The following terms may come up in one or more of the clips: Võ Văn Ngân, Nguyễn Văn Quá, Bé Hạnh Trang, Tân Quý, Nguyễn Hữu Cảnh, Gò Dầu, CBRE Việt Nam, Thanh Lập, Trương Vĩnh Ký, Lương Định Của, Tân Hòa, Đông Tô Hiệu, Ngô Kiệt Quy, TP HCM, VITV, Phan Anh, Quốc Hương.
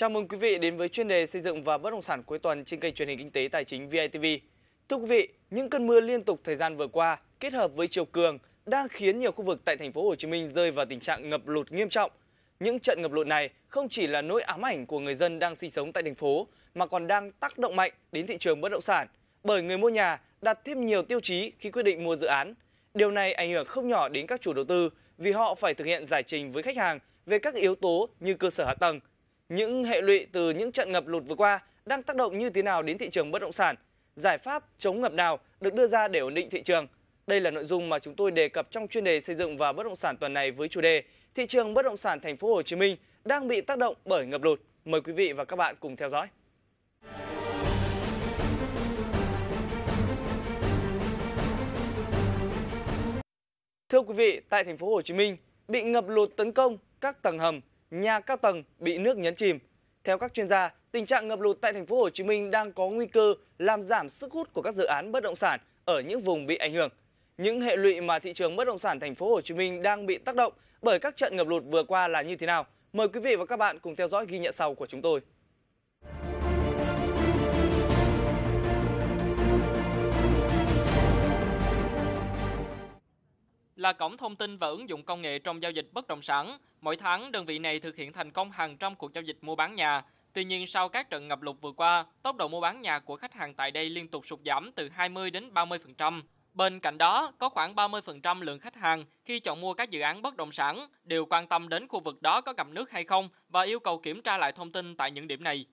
Chào mừng quý vị đến với chuyên đề xây dựng và bất động sản cuối tuần trên kênh truyền hình kinh tế tài chính VITV. Thưa quý vị, những cơn mưa liên tục thời gian vừa qua kết hợp với chiều cường đang khiến nhiều khu vực tại thành phố Hồ Chí Minh rơi vào tình trạng ngập lụt nghiêm trọng. Những trận ngập lụt này không chỉ là nỗi ám ảnh của người dân đang sinh sống tại thành phố mà còn đang tác động mạnh đến thị trường bất động sản, bởi người mua nhà đặt thêm nhiều tiêu chí khi quyết định mua dự án. Điều này ảnh hưởng không nhỏ đến các chủ đầu tư vì họ phải thực hiện giải trình với khách hàng về các yếu tố như cơ sở hạ tầng. Những hệ lụy từ những trận ngập lụt vừa qua đang tác động như thế nào đến thị trường bất động sản? Giải pháp chống ngập nào được đưa ra để ổn định thị trường? Đây là nội dung mà chúng tôi đề cập trong chuyên đề xây dựng và bất động sản tuần này với chủ đề thị trường bất động sản thành phố Hồ Chí Minh đang bị tác động bởi ngập lụt. Mời quý vị và các bạn cùng theo dõi. Thưa quý vị, tại thành phố Hồ Chí Minh bị ngập lụt tấn công các tầng hầm, nhà cao tầng bị nước nhấn chìm. Theo các chuyên gia, tình trạng ngập lụt tại thành phố Hồ Chí Minh đang có nguy cơ làm giảm sức hút của các dự án bất động sản ở những vùng bị ảnh hưởng. Những hệ lụy mà thị trường bất động sản thành phố Hồ Chí Minh đang bị tác động bởi các trận ngập lụt vừa qua là như thế nào? Mời quý vị và các bạn cùng theo dõi ghi nhận sau của chúng tôi. Là cổng thông tin và ứng dụng công nghệ trong giao dịch bất động sản, mỗi tháng đơn vị này thực hiện thành công hàng trăm cuộc giao dịch mua bán nhà. Tuy nhiên, sau các trận ngập lụt vừa qua, tốc độ mua bán nhà của khách hàng tại đây liên tục sụt giảm từ 20 đến 30%. Bên cạnh đó, có khoảng 30% lượng khách hàng khi chọn mua các dự án bất động sản đều quan tâm đến khu vực đó có ngập nước hay không và yêu cầu kiểm tra lại thông tin tại những điểm này.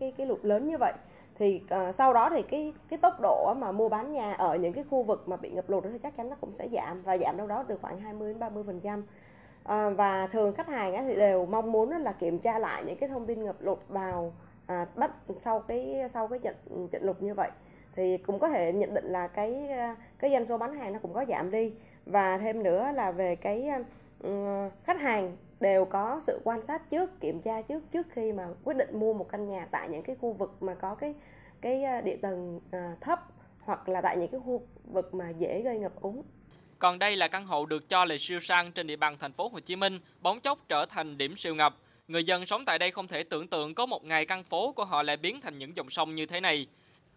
Cái lụt lớn như vậy thì sau đó thì cái tốc độ mà mua bán nhà ở những cái khu vực mà bị ngập lụt thì chắc chắn nó cũng sẽ giảm, và giảm đâu đó từ khoảng 20 đến 30%. Và thường khách hàng thì đều mong muốn là kiểm tra lại những cái thông tin ngập lụt vào bắt sau cái trận lụt như vậy, thì cũng có thể nhận định là cái doanh số bán hàng nó cũng có giảm đi, và thêm nữa là về cái khách hàng đều có sự quan sát trước, kiểm tra trước khi mà quyết định mua một căn nhà tại những cái khu vực mà có cái địa tầng thấp hoặc là tại những cái khu vực mà dễ gây ngập úng. Còn đây là căn hộ được cho là siêu sang trên địa bàn thành phố Hồ Chí Minh, bỗng chốc trở thành điểm siêu ngập. Người dân sống tại đây không thể tưởng tượng có một ngày căn phố của họ lại biến thành những dòng sông như thế này.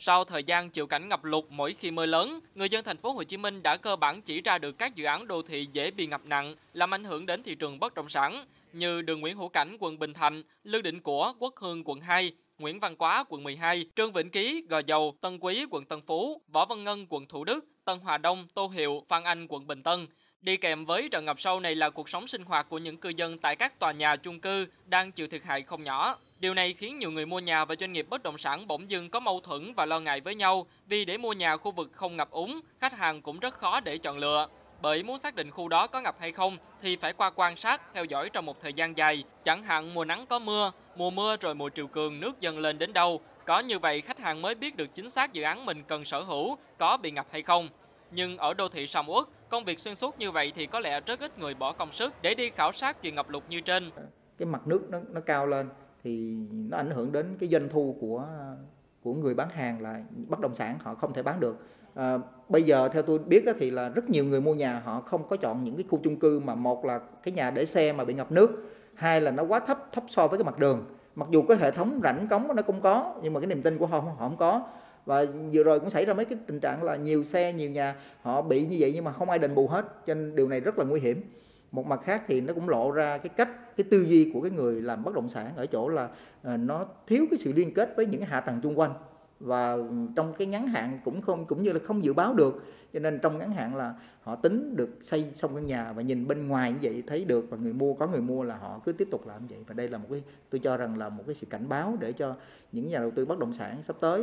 Sau thời gian chịu cảnh ngập lụt mỗi khi mưa lớn, người dân thành phố Hồ Chí Minh đã cơ bản chỉ ra được các dự án đô thị dễ bị ngập nặng, làm ảnh hưởng đến thị trường bất động sản như đường Nguyễn Hữu Cảnh, quận Bình Thạnh, Lương Định Của, Quốc Hương, quận 2, Nguyễn Văn Quá, quận 12, Trương Vĩnh Ký, Gò Dầu, Tân Quý, quận Tân Phú, Võ Văn Ngân, quận Thủ Đức, Tân Hòa Đông Tô Hiệu, Phan Anh, quận Bình Tân. Đi kèm với trận ngập sâu này là cuộc sống sinh hoạt của những cư dân tại các tòa nhà chung cư đang chịu thiệt hại không nhỏ. Điều này khiến nhiều người mua nhà và doanh nghiệp bất động sản bỗng dưng có mâu thuẫn và lo ngại với nhau, vì để mua nhà khu vực không ngập úng, khách hàng cũng rất khó để chọn lựa. Bởi muốn xác định khu đó có ngập hay không thì phải qua quan sát, theo dõi trong một thời gian dài, chẳng hạn mùa nắng có mùa mưa rồi mùa triều cường nước dâng lên đến đâu. Có như vậy khách hàng mới biết được chính xác dự án mình cần sở hữu có bị ngập hay không. Nhưng ở đô thị sầm uất, công việc xuyên suốt như vậy thì có lẽ rất ít người bỏ công sức để đi khảo sát chuyện ngập lụt như trên. Cái mặt nước nó cao lên thì nó ảnh hưởng đến cái doanh thu của người bán hàng là bất động sản, họ không thể bán được. Bây giờ theo tôi biết thì là rất nhiều người mua nhà họ không có chọn những cái khu chung cư mà một là cái nhà để xe mà bị ngập nước, hai là nó quá thấp so với cái mặt đường. Mặc dù cái hệ thống rãnh cống nó cũng có nhưng mà cái niềm tin của họ không có. Và vừa rồi cũng xảy ra mấy cái tình trạng là nhiều xe, nhiều nhà họ bị như vậy nhưng mà không ai đền bù hết, cho nên điều này rất là nguy hiểm. Một mặt khác thì nó cũng lộ ra cái cách, cái tư duy của cái người làm bất động sản ở chỗ là nó thiếu cái sự liên kết với những hạ tầng xung quanh, và trong cái ngắn hạn cũng như là không dự báo được, cho nên trong ngắn hạn là họ tính được xây xong căn nhà và nhìn bên ngoài như vậy thấy được, và người mua là họ cứ tiếp tục làm vậy. Và đây là một cái, tôi cho rằng là một cái sự cảnh báo để cho những nhà đầu tư bất động sản sắp tới.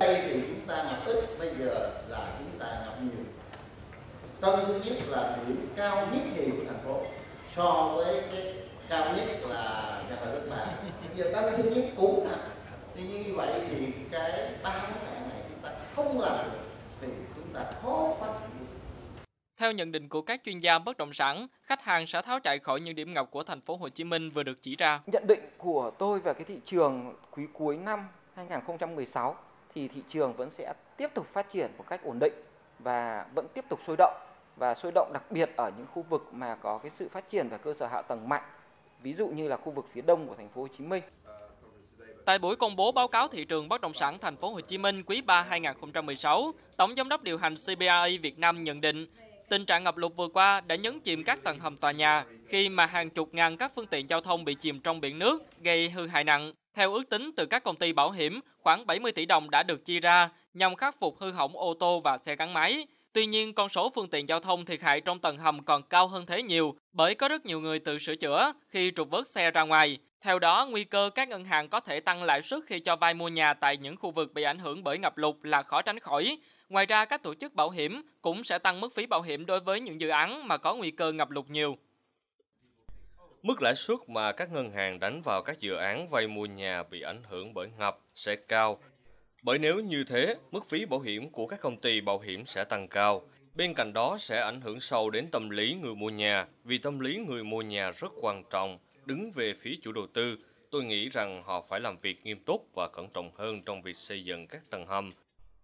Đây thì chúng ta ngập ít, bây giờ là chúng ta ngập nhiều. Trong cái số chiếc là điểm cao nhất gì của thành phố so với cái cao nhất là nhà Bà Đức Bà. Bây giờ tăng số chiếc cũng thật. Như vậy thì cái 3 tháng này chúng ta không làm được thì chúng ta khó phát triển được. Theo nhận định của các chuyên gia bất động sản, khách hàng sẽ tháo chạy khỏi những điểm ngập của thành phố Hồ Chí Minh vừa được chỉ ra. Nhận định của tôi về cái thị trường quý cuối năm 2016 thì thị trường vẫn sẽ tiếp tục phát triển một cách ổn định và vẫn tiếp tục sôi động, đặc biệt ở những khu vực mà có cái sự phát triển về cơ sở hạ tầng mạnh ví dụ như là khu vực phía đông của thành phố Hồ Chí Minh. Tại buổi công bố báo cáo thị trường bất động sản thành phố Hồ Chí Minh quý 3 2016, Tổng giám đốc điều hành CBRE Việt Nam nhận định tình trạng ngập lụt vừa qua đã nhấn chìm các tầng hầm tòa nhà khi mà hàng chục ngàn các phương tiện giao thông bị chìm trong biển nước, gây hư hại nặng. Theo ước tính từ các công ty bảo hiểm, khoảng 70 tỷ đồng đã được chi ra nhằm khắc phục hư hỏng ô tô và xe gắn máy. Tuy nhiên, con số phương tiện giao thông thiệt hại trong tầng hầm còn cao hơn thế nhiều bởi có rất nhiều người tự sửa chữa khi trục vớt xe ra ngoài. Theo đó, nguy cơ các ngân hàng có thể tăng lãi suất khi cho vay mua nhà tại những khu vực bị ảnh hưởng bởi ngập lụt là khó tránh khỏi. Ngoài ra, các tổ chức bảo hiểm cũng sẽ tăng mức phí bảo hiểm đối với những dự án mà có nguy cơ ngập lụt nhiều. Mức lãi suất mà các ngân hàng đánh vào các dự án vay mua nhà bị ảnh hưởng bởi ngập sẽ cao. Bởi nếu như thế, mức phí bảo hiểm của các công ty bảo hiểm sẽ tăng cao. Bên cạnh đó sẽ ảnh hưởng sâu đến tâm lý người mua nhà, vì tâm lý người mua nhà rất quan trọng. Đứng về phía chủ đầu tư, tôi nghĩ rằng họ phải làm việc nghiêm túc và cẩn trọng hơn trong việc xây dựng các tầng hầm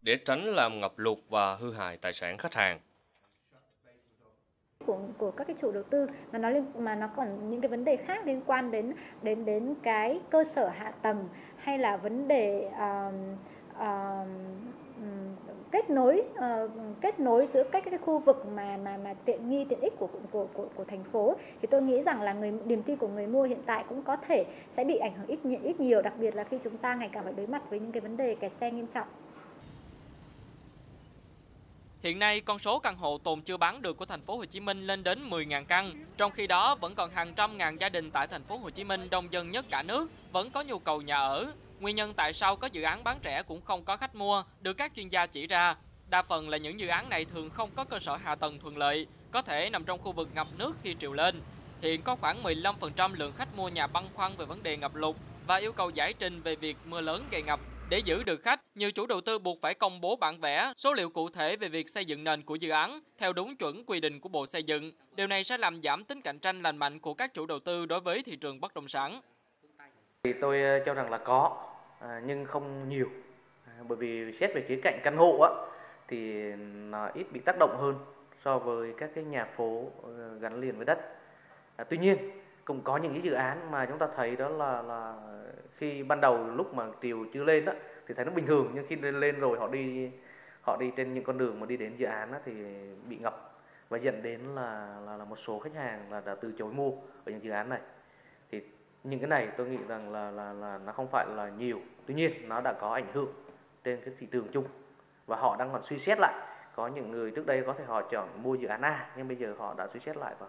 để tránh làm ngập lụt và hư hại tài sản khách hàng. Của các cái chủ đầu tư mà nó còn những cái vấn đề khác liên quan đến cái cơ sở hạ tầng hay là vấn đề kết nối giữa các khu vực mà tiện ích của thành phố, thì tôi nghĩ rằng là niềm tin của người mua hiện tại cũng có thể sẽ bị ảnh hưởng ít nhiều, đặc biệt là khi chúng ta ngày càng phải đối mặt với những cái vấn đề kẹt xe nghiêm trọng. Hiện nay, con số căn hộ tồn chưa bán được của thành phố Hồ Chí Minh lên đến 10.000 căn, trong khi đó vẫn còn hàng trăm ngàn gia đình tại thành phố Hồ Chí Minh đông dân nhất cả nước vẫn có nhu cầu nhà ở. Nguyên nhân tại sao có dự án bán rẻ cũng không có khách mua được các chuyên gia chỉ ra. Đa phần là những dự án này thường không có cơ sở hạ tầng thuận lợi, có thể nằm trong khu vực ngập nước khi triều lên. Hiện có khoảng 15% lượng khách mua nhà băn khoăn về vấn đề ngập lụt và yêu cầu giải trình về việc mưa lớn gây ngập. Để giữ được khách, nhiều chủ đầu tư buộc phải công bố bản vẽ, số liệu cụ thể về việc xây dựng nền của dự án theo đúng chuẩn quy định của Bộ Xây dựng. Điều này sẽ làm giảm tính cạnh tranh lành mạnh của các chủ đầu tư đối với thị trường bất động sản. Thì tôi cho rằng là có, nhưng không nhiều. Bởi vì xét về khía cạnh căn hộ thì nó ít bị tác động hơn so với các cái nhà phố gắn liền với đất. Tuy nhiên, cũng có những cái dự án mà chúng ta thấy đó là khi ban đầu lúc mà triều chưa lên đó thì thấy nó bình thường, nhưng khi lên rồi họ đi trên những con đường mà đi đến dự án đó thì bị ngập và dẫn đến là một số khách hàng là đã từ chối mua ở những dự án này. Thì những cái này tôi nghĩ rằng là nó không phải là nhiều, tuy nhiên nó đã có ảnh hưởng trên cái thị trường chung và họ đang còn suy xét lại. Có những người trước đây có thể họ chọn mua dự án A nhưng bây giờ họ đã suy xét lại và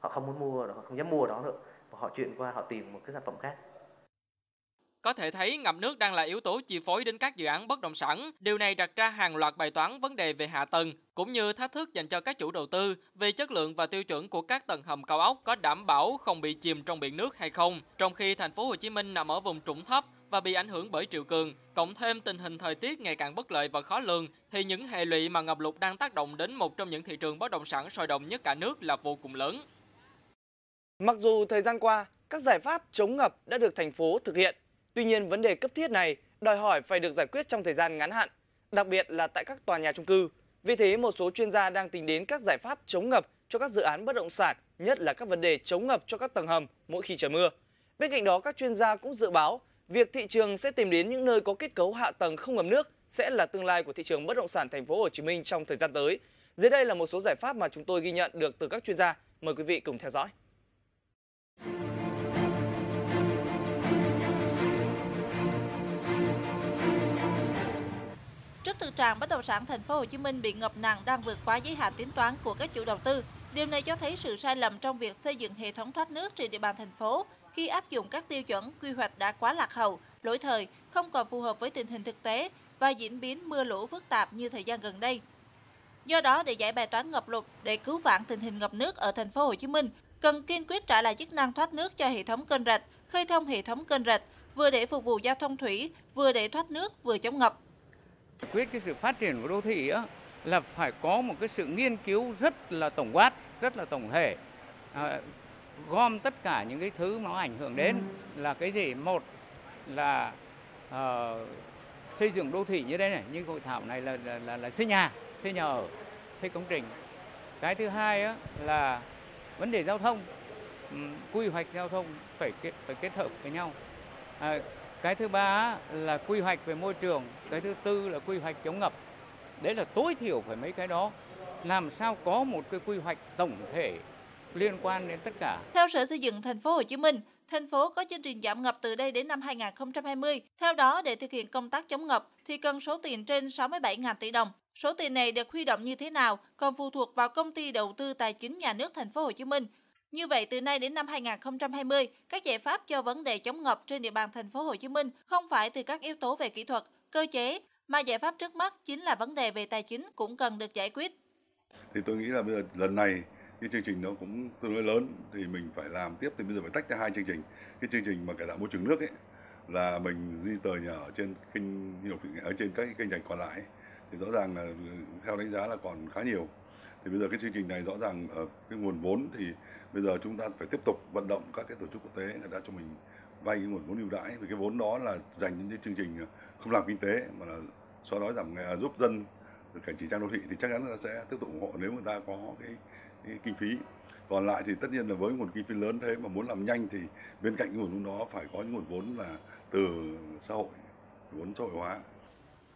họ không muốn mua, họ không dám mua đó nữa, và họ chuyển qua họ tìm một cái sản phẩm khác. Có thể thấy ngập nước đang là yếu tố chi phối đến các dự án bất động sản. Điều này đặt ra hàng loạt bài toán vấn đề về hạ tầng cũng như thách thức dành cho các chủ đầu tư về chất lượng và tiêu chuẩn của các tầng hầm cao ốc có đảm bảo không bị chìm trong biển nước hay không. Trong khi thành phố Hồ Chí Minh nằm ở vùng trũng thấp và bị ảnh hưởng bởi triều cường, cộng thêm tình hình thời tiết ngày càng bất lợi và khó lường, thì những hệ lụy mà ngập lụt đang tác động đến một trong những thị trường bất động sản sôi động nhất cả nước là vô cùng lớn. Mặc dù thời gian qua, các giải pháp chống ngập đã được thành phố thực hiện, tuy nhiên vấn đề cấp thiết này đòi hỏi phải được giải quyết trong thời gian ngắn hạn, đặc biệt là tại các tòa nhà chung cư. Vì thế, một số chuyên gia đang tính đến các giải pháp chống ngập cho các dự án bất động sản, nhất là các vấn đề chống ngập cho các tầng hầm mỗi khi trời mưa. Bên cạnh đó, các chuyên gia cũng dự báo việc thị trường sẽ tìm đến những nơi có kết cấu hạ tầng không ngầm nước sẽ là tương lai của thị trường bất động sản thành phố Hồ Chí Minh trong thời gian tới. Dưới đây là một số giải pháp mà chúng tôi ghi nhận được từ các chuyên gia. Mời quý vị cùng theo dõi. Trước thực trạng bất động sản thành phố Hồ Chí Minh bị ngập nặng đang vượt quá giới hạn tính toán của các chủ đầu tư, điều này cho thấy sự sai lầm trong việc xây dựng hệ thống thoát nước trên địa bàn thành phố khi áp dụng các tiêu chuẩn quy hoạch đã quá lạc hậu, lỗi thời, không còn phù hợp với tình hình thực tế và diễn biến mưa lũ phức tạp như thời gian gần đây. Do đó, để giải bài toán ngập lụt, để cứu vãn tình hình ngập nước ở thành phố Hồ Chí Minh, cần kiên quyết trả lại chức năng thoát nước cho hệ thống kênh rạch, khơi thông hệ thống kênh rạch, vừa để phục vụ giao thông thủy, vừa để thoát nước, vừa chống ngập. Quyết cái sự phát triển của đô thị là phải có một cái sự nghiên cứu rất là tổng quát, rất là tổng thể, gom tất cả những cái thứ nó ảnh hưởng đến là cái gì. Một là xây dựng đô thị như đây này, như hội thảo này là xây nhà ở, xây công trình. Cái thứ hai là vấn đề giao thông, quy hoạch giao thông phải kết hợp với nhau. Cái thứ ba là quy hoạch về môi trường, cái thứ tư là quy hoạch chống ngập. Đấy là tối thiểu phải mấy cái đó, làm sao có một cái quy hoạch tổng thể liên quan đến tất cả. Theo Sở Xây dựng Thành phố Hồ Chí Minh, thành phố có chương trình giảm ngập từ đây đến năm 2020. Theo đó, để thực hiện công tác chống ngập thì cần số tiền trên 67.000 tỷ đồng. Số tiền này được huy động như thế nào còn phụ thuộc vào Công ty Đầu tư Tài chính Nhà nước Thành phố Hồ Chí Minh. Như vậy, từ nay đến năm 2020, các giải pháp cho vấn đề chống ngập trên địa bàn Thành phố Hồ Chí Minh không phải từ các yếu tố về kỹ thuật, cơ chế, mà giải pháp trước mắt chính là vấn đề về tài chính cũng cần được giải quyết. Thì tôi nghĩ là bây giờ lần này cái chương trình nó cũng tương đối lớn, thì mình phải làm tiếp, thì bây giờ phải tách ra hai chương trình. Cái chương trình mà cải tạo môi trường nước ấy là mình di tời nhà ở trên kênh ở trên các kênh rạch còn lại ấy, thì rõ ràng là theo đánh giá là còn khá nhiều. Thì bây giờ cái chương trình này rõ ràng ở cái nguồn vốn thì bây giờ chúng ta phải tiếp tục vận động các cái tổ chức quốc tế người ta cho mình vay cái nguồn vốn ưu đãi, vì cái vốn đó là dành những cái chương trình không làm kinh tế mà là xóa đói giảm nghèo, giúp dân cảnh chỉnh trang đô thị, thì chắc chắn là sẽ tiếp tục ủng hộ nếu người ta có cái kinh phí. Còn lại thì tất nhiên là với nguồn kinh phí lớn thế mà muốn làm nhanh thì bên cạnh nguồn vốn đó phải có những nguồn vốn là từ xã hội, vốn xã hội hóa.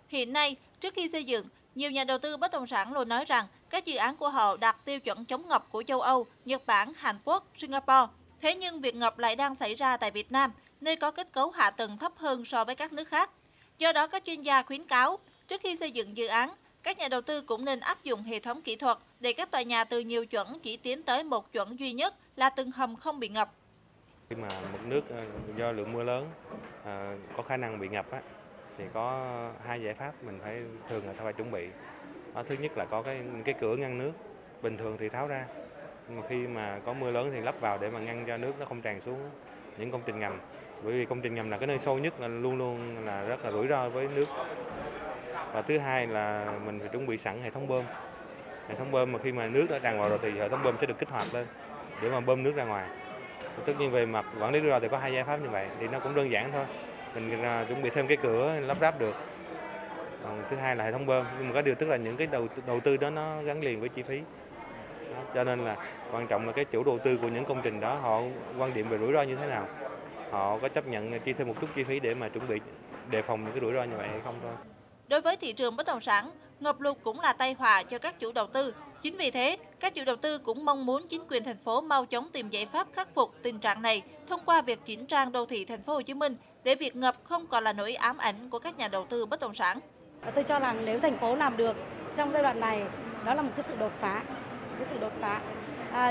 Hiện nay, trước khi xây dựng, nhiều nhà đầu tư bất động sản luôn nói rằng các dự án của họ đạt tiêu chuẩn chống ngập của châu Âu, Nhật Bản, Hàn Quốc, Singapore. Thế nhưng việc ngập lại đang xảy ra tại Việt Nam, nơi có kết cấu hạ tầng thấp hơn so với các nước khác. Do đó, các chuyên gia khuyến cáo, trước khi xây dựng dự án, các nhà đầu tư cũng nên áp dụng hệ thống kỹ thuật để các tòa nhà từ nhiều chuẩn chỉ tiến tới một chuẩn duy nhất là từng hầm không bị ngập. Khi mà mực nước do lượng mưa lớn có khả năng bị ngập thì có hai giải pháp mình phải thường là phải chuẩn bị. Thứ nhất là có cái cửa ngăn nước, bình thường thì tháo ra. Nhưng mà khi mà có mưa lớn thì lắp vào để mà ngăn cho nước nó không tràn xuống những công trình ngầm. Bởi vì công trình ngầm là cái nơi sâu nhất, là luôn luôn là rất là rủi ro với nước. Và thứ hai là mình phải chuẩn bị sẵn hệ thống bơm. Hệ thống bơm mà khi mà nước đã tràn vào rồi thì hệ thống bơm sẽ được kích hoạt lên để mà bơm nước ra ngoài. Tất nhiên về mặt quản lý rủi ro thì có hai giải pháp như vậy, thì nó cũng đơn giản thôi. Mình chuẩn bị thêm cái cửa lắp ráp được. Còn thứ hai là hệ thống bơm, nhưng mà cái điều tức là những cái đầu tư đó nó gắn liền với chi phí. Đó, cho nên là quan trọng là cái chủ đầu tư của những công trình đó họ quan điểm về rủi ro như thế nào. Họ có chấp nhận chi thêm một chút chi phí để mà chuẩn bị đề phòng những cái rủi ro như vậy hay không thôi. Đối với thị trường bất động sản, ngập lụt cũng là tai họa cho các chủ đầu tư. Chính vì thế, các chủ đầu tư cũng mong muốn chính quyền thành phố mau chóng tìm giải pháp khắc phục tình trạng này thông qua việc chỉnh trang đô thị Thành phố Hồ Chí Minh để việc ngập không còn là nỗi ám ảnh của các nhà đầu tư bất động sản. Tôi cho rằng nếu thành phố làm được trong giai đoạn này, đó là một cái sự đột phá.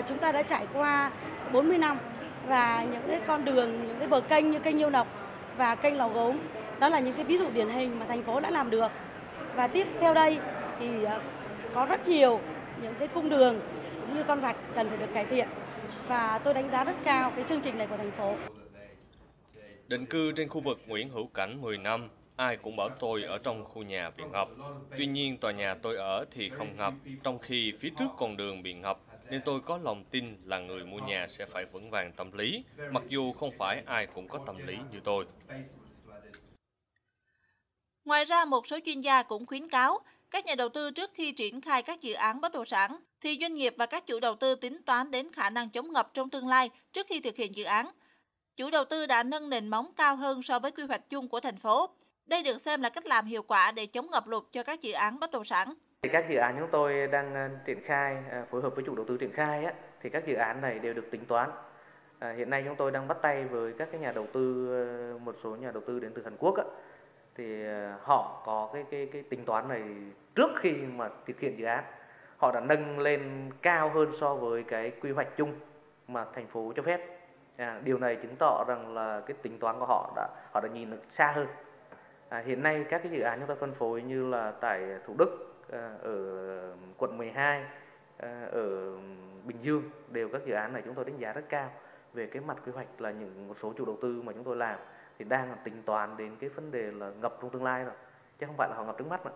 Chúng ta đã trải qua 40 năm và những cái con đường, những cái bờ kênh như kênh Nhiêu Lộc và kênh Lao Gống, đó là những cái ví dụ điển hình mà thành phố đã làm được. Và tiếp theo đây thì có rất nhiều những cái cung đường cũng như con rạch cần phải được cải thiện. Và tôi đánh giá rất cao cái chương trình này của thành phố. Định cư trên khu vực Nguyễn Hữu Cảnh 10 năm, ai cũng bảo tôi ở trong khu nhà bị ngập. Tuy nhiên tòa nhà tôi ở thì không ngập, trong khi phía trước con đường bị ngập, nên tôi có lòng tin là người mua nhà sẽ phải vững vàng tâm lý, mặc dù không phải ai cũng có tâm lý như tôi. Ngoài ra, một số chuyên gia cũng khuyến cáo các nhà đầu tư trước khi triển khai các dự án bất động sản thì doanh nghiệp và các chủ đầu tư tính toán đến khả năng chống ngập trong tương lai trước khi thực hiện dự án. Chủ đầu tư đã nâng nền móng cao hơn so với quy hoạch chung của thành phố. Đây được xem là cách làm hiệu quả để chống ngập lụt cho các dự án bất động sản. Các dự án chúng tôi đang triển khai phối hợp với chủ đầu tư triển khai thì các dự án này đều được tính toán. Hiện nay chúng tôi đang bắt tay với các nhà đầu tư, một số nhà đầu tư đến từ Hàn Quốc thì họ có cái tính toán này trước khi mà thực hiện dự án. Họ đã nâng lên cao hơn so với cái quy hoạch chung mà thành phố cho phép. Điều này chứng tỏ rằng là cái tính toán của họ đã nhìn được xa hơn. Hiện nay các cái dự án chúng ta phân phối như là tại Thủ Đức, ở quận 12, ở Bình Dương đều các dự án này chúng tôi đánh giá rất cao. Về cái mặt quy hoạch là những một số chủ đầu tư mà chúng tôi làm thì đang tính toán đến cái vấn đề là ngập trong tương lai rồi, chứ không phải là họ ngập trước mắt nữa.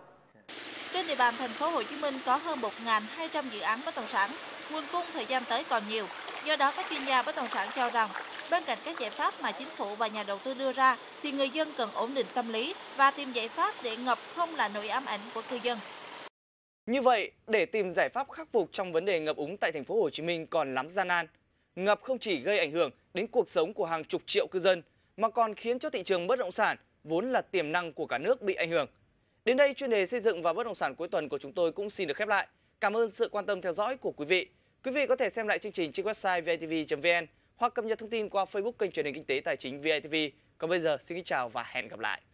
Trên địa bàn Thành phố Hồ Chí Minh có hơn 1.200 dự án bất động sản, nguồn cung thời gian tới còn nhiều. Do đó, các chuyên gia bất động sản cho rằng bên cạnh các giải pháp mà chính phủ và nhà đầu tư đưa ra, thì người dân cần ổn định tâm lý và tìm giải pháp để ngập không là nỗi ám ảnh của cư dân. Như vậy, để tìm giải pháp khắc phục trong vấn đề ngập úng tại Thành phố Hồ Chí Minh còn lắm gian nan. ngập không chỉ gây ảnh hưởng đến cuộc sống của hàng chục triệu cư dân, mà còn khiến cho thị trường bất động sản, vốn là tiềm năng của cả nước, bị ảnh hưởng. Đến đây, chuyên đề xây dựng và bất động sản cuối tuần của chúng tôi cũng xin được khép lại. Cảm ơn sự quan tâm theo dõi của quý vị. Quý vị có thể xem lại chương trình trên website vitv.vn hoặc cập nhật thông tin qua Facebook kênh truyền hình kinh tế tài chính VITV. Còn bây giờ, xin kính chào và hẹn gặp lại.